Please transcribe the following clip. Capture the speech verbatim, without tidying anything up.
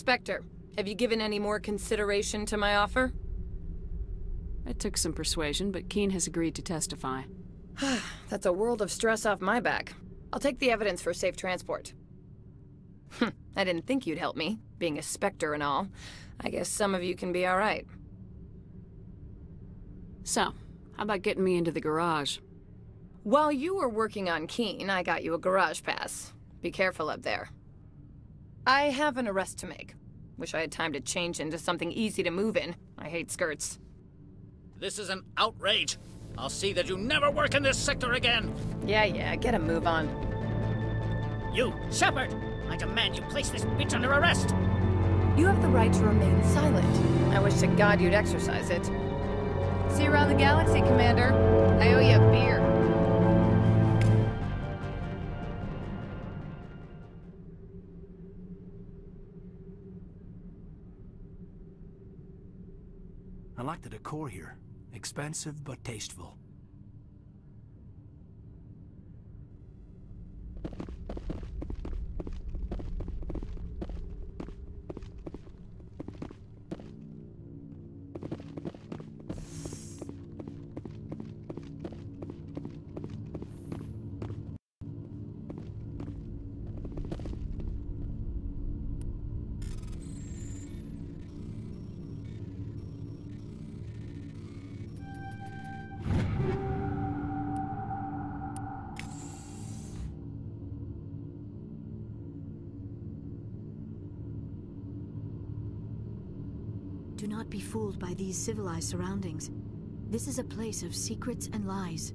Spectre, have you given any more consideration to my offer? It took some persuasion, but Qui'in has agreed to testify. That's a world of stress off my back. I'll take the evidence for safe transport. I didn't think you'd help me, being a Spectre and all. I guess some of you can be all right. So, how about getting me into the garage? While you were working on Qui'in, I got you a garage pass. Be careful up there. I have an arrest to make. Wish I had time to change into something easy to move in. I hate skirts. This is an outrage. I'll see that you never work in this sector again. Yeah, yeah, get a move on. You, Shepard! I demand you place this bitch under arrest! You have the right to remain silent. I wish to God you'd exercise it. See you around the galaxy, Commander. I owe you a beer. I like the decor here. Expensive, but tasteful. Do not be fooled by these civilized surroundings. This is a place of secrets and lies.